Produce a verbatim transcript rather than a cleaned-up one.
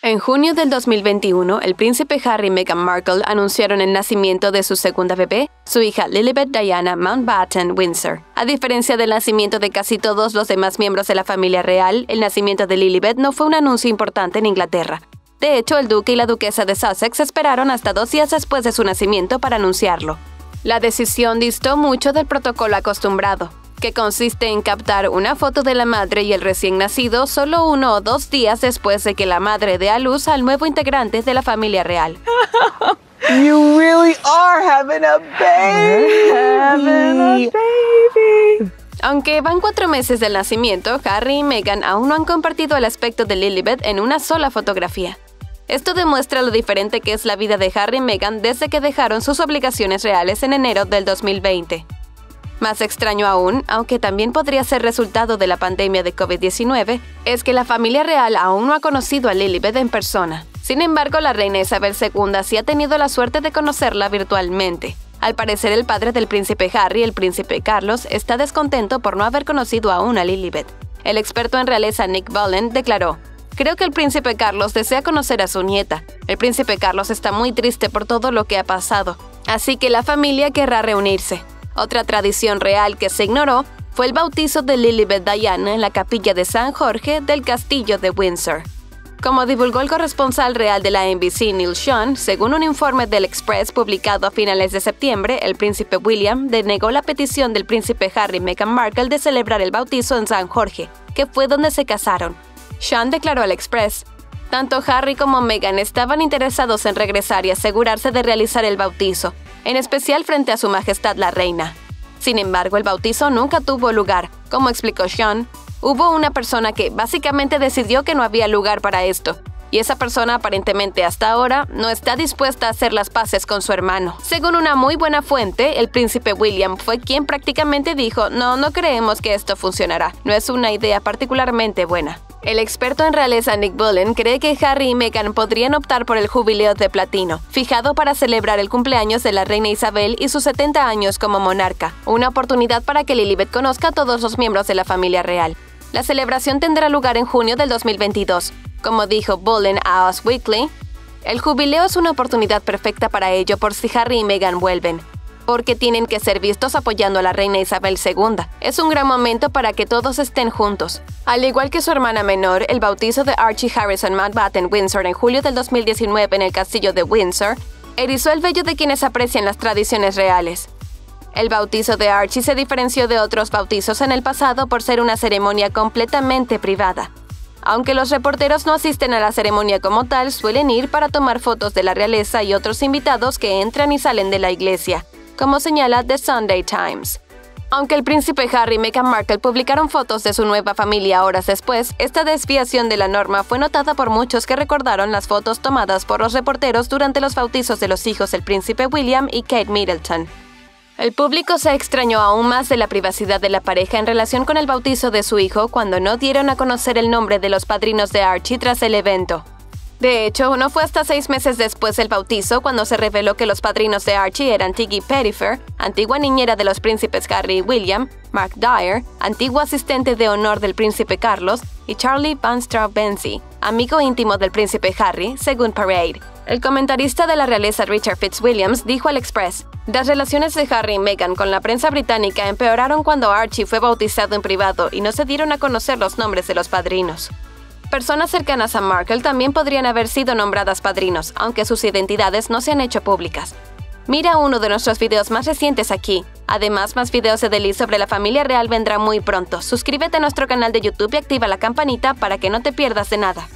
En junio del dos mil veintiuno, el príncipe Harry y Meghan Markle anunciaron el nacimiento de su segunda bebé, su hija Lilibet Diana Mountbatten-Windsor. A diferencia del nacimiento de casi todos los demás miembros de la familia real, el nacimiento de Lilibet no fue un anuncio importante en Inglaterra. De hecho, el duque y la duquesa de Sussex esperaron hasta dos días después de su nacimiento para anunciarlo. La decisión distó mucho del protocolo acostumbrado, que consiste en captar una foto de la madre y el recién nacido solo uno o dos días después de que la madre dé a luz al nuevo integrante de la familia real. You really are having a baby. Having a baby. Aunque van cuatro meses del nacimiento, Harry y Meghan aún no han compartido el aspecto de Lilibet en una sola fotografía. Esto demuestra lo diferente que es la vida de Harry y Meghan desde que dejaron sus obligaciones reales en enero del dos mil veinte. Más extraño aún, aunque también podría ser resultado de la pandemia de COVID diecinueve, es que la familia real aún no ha conocido a Lilibet en persona. Sin embargo, la reina Isabel segunda sí ha tenido la suerte de conocerla virtualmente. Al parecer, el padre del príncipe Harry, el príncipe Carlos, está descontento por no haber conocido aún a Lilibet. El experto en realeza Nick Bullen declaró: "Creo que el príncipe Carlos desea conocer a su nieta. El príncipe Carlos está muy triste por todo lo que ha pasado, así que la familia querrá reunirse". Otra tradición real que se ignoró fue el bautizo de Lilibet Diana en la Capilla de San Jorge del Castillo de Windsor. Como divulgó el corresponsal real de la N B C, Neil Sean, según un informe del Express publicado a finales de septiembre, el príncipe William denegó la petición del príncipe Harry y Meghan Markle de celebrar el bautizo en San Jorge, que fue donde se casaron. Sean declaró al Express: "Tanto Harry como Meghan estaban interesados en regresar y asegurarse de realizar el bautizo, en especial frente a su majestad la reina. Sin embargo, el bautizo nunca tuvo lugar". Como explicó Sean, hubo una persona que básicamente decidió que no había lugar para esto, y esa persona aparentemente hasta ahora no está dispuesta a hacer las paces con su hermano. Según una muy buena fuente, el príncipe William fue quien prácticamente dijo: "No, no creemos que esto funcionará, no es una idea particularmente buena". El experto en realeza Nick Bullen cree que Harry y Meghan podrían optar por el jubileo de platino, fijado para celebrar el cumpleaños de la reina Isabel y sus setenta años como monarca, una oportunidad para que Lilibet conozca a todos los miembros de la familia real. La celebración tendrá lugar en junio del dos mil veintidós. Como dijo Bullen a Us Weekly, "El jubileo es una oportunidad perfecta para ello por si Harry y Meghan vuelven, porque tienen que ser vistos apoyando a la reina Isabel segunda. Es un gran momento para que todos estén juntos". Al igual que su hermana menor, el bautizo de Archie Harrison Mountbatten-Windsor en julio del dos mil diecinueve en el Castillo de Windsor erizó el vello de quienes aprecian las tradiciones reales. El bautizo de Archie se diferenció de otros bautizos en el pasado por ser una ceremonia completamente privada. Aunque los reporteros no asisten a la ceremonia como tal, suelen ir para tomar fotos de la realeza y otros invitados que entran y salen de la iglesia, como señala The Sunday Times. Aunque el príncipe Harry y Meghan Markle publicaron fotos de su nueva familia horas después, esta desviación de la norma fue notada por muchos que recordaron las fotos tomadas por los reporteros durante los bautizos de los hijos del príncipe William y Kate Middleton. El público se extrañó aún más de la privacidad de la pareja en relación con el bautizo de su hijo cuando no dieron a conocer el nombre de los padrinos de Archie tras el evento. De hecho, no fue hasta seis meses después del bautizo cuando se reveló que los padrinos de Archie eran Tiggy Pettifer, antigua niñera de los príncipes Harry y William, Mark Dyer, antiguo asistente de honor del príncipe Carlos, y Charlie Van Straubenzie, amigo íntimo del príncipe Harry, según Parade. El comentarista de la realeza Richard Fitzwilliams dijo al Express: "Las relaciones de Harry y Meghan con la prensa británica empeoraron cuando Archie fue bautizado en privado y no se dieron a conocer los nombres de los padrinos". Personas cercanas a Markle también podrían haber sido nombradas padrinos, aunque sus identidades no se han hecho públicas. Mira uno de nuestros videos más recientes aquí. Además, más videos de Deli sobre la familia real vendrán muy pronto. Suscríbete a nuestro canal de YouTube y activa la campanita para que no te pierdas de nada.